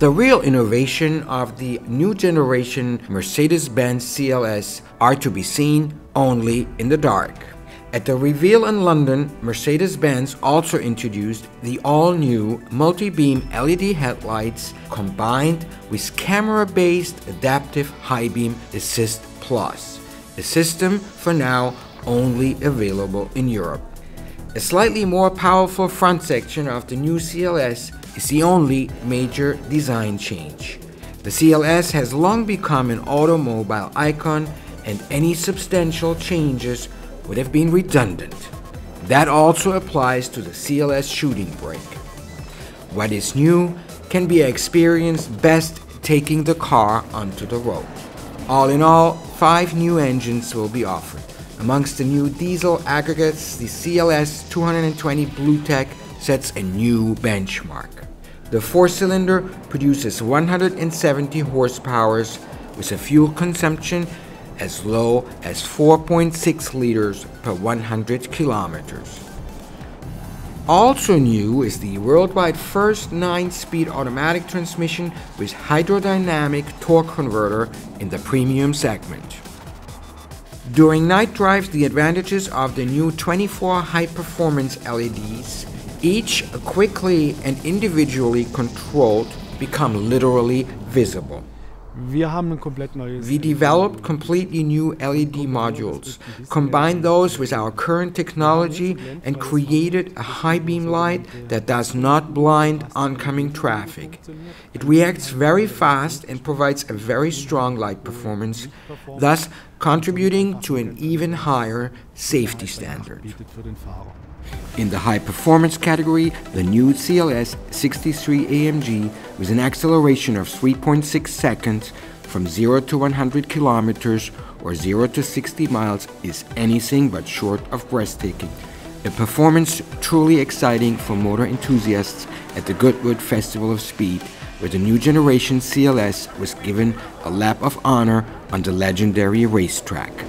The real innovation of the new generation Mercedes-Benz CLS are to be seen only in the dark. At the reveal in London, Mercedes-Benz also introduced the all-new multi-beam LED headlights combined with camera-based adaptive high-beam assist plus, a system for now only available in Europe. A slightly more powerful front section of the new CLS is the only major design change. The CLS has long become an automobile icon, and any substantial changes would have been redundant. That also applies to the CLS shooting brake. What is new can be experienced best taking the car onto the road. All in all, 5 new engines will be offered. Amongst the new diesel aggregates, the CLS 220 BlueTEC sets a new benchmark. The 4-cylinder produces 170 horsepower with a fuel consumption as low as 4.6 liters per 100 kilometers. Also new is the worldwide first 9-speed automatic transmission with hydrodynamic torque converter in the premium segment. During night drives, the advantages of the new 24 high-performance LEDs, each quickly and individually controlled, become literally visible. We developed completely new LED modules, combined those with our current technology, and created a high beam light that does not blind oncoming traffic. It reacts very fast and provides a very strong light performance, thus contributing to an even higher safety standard. In the high-performance category, the new CLS 63 AMG, with an acceleration of 3.6 seconds from 0 to 100 kilometers or 0 to 60 miles, is anything but short of breathtaking. A performance truly exciting for motor enthusiasts at the Goodwood Festival of Speed, where the new generation CLS was given a lap of honor on the legendary racetrack.